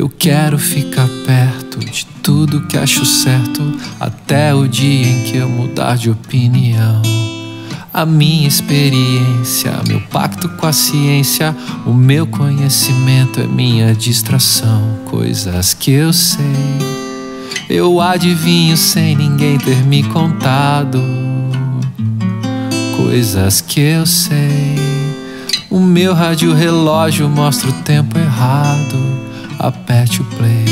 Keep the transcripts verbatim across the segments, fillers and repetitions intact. Eu quero ficar perto de tudo que acho certo, até o dia em que eu mudar de opinião. A minha experiência, meu pacto com a ciência, o meu conhecimento é minha distração. Coisas que eu sei, eu adivinho sem ninguém ter me contado. Coisas que eu sei, o meu rádio relógio mostra o tempo errado. Aperte o play.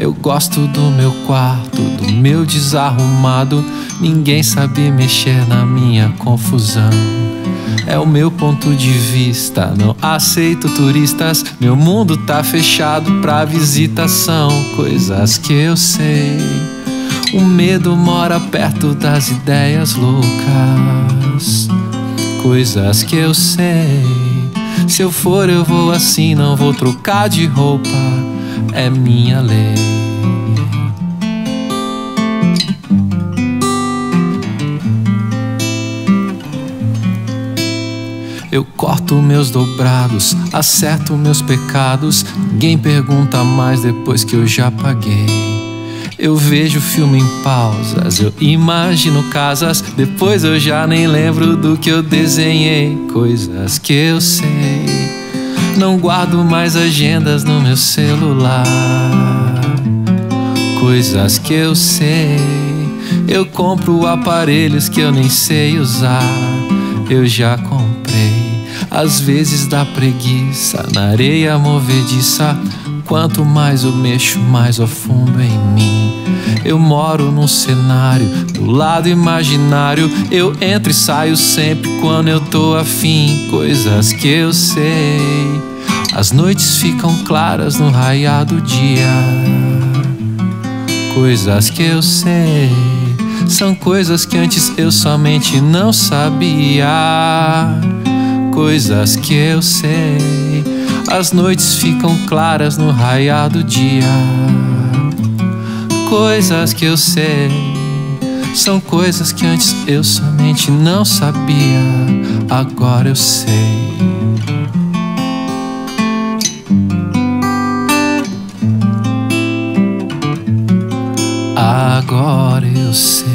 Eu gosto do meu quarto, do meu desarrumado. Ninguém sabe mexer na minha confusão. É o meu ponto de vista, não aceito turistas. Meu mundo tá fechado pra visitação. Coisas que eu sei, o medo mora perto das ideias loucas. Coisas que eu sei, se eu for eu vou assim, não vou trocar de roupa, é minha lei. Eu corto meus dobrados, acerto meus pecados. Ninguém pergunta mais depois que eu já paguei. Eu vejo filme em pausas, eu imagino casas. Depois eu já nem lembro do que eu desenhei. Coisas que eu sei, não guardo mais agendas no meu celular. Coisas que eu sei, eu compro aparelhos que eu nem sei usar. Eu já comprei. Às vezes dá preguiça, na areia movediça. Quanto mais eu mexo, mais afundo em mim. Eu moro num cenário, do lado imaginário. Eu entro e saio sempre quando eu tô afim. Coisas que eu sei, as noites ficam claras no raiar do dia. Coisas que eu sei, são coisas que antes eu somente não sabia. Coisas que eu sei, as noites ficam claras no raiar do dia. Coisas que eu sei, são coisas que antes eu somente não sabia. Agora eu sei. Agora eu sei.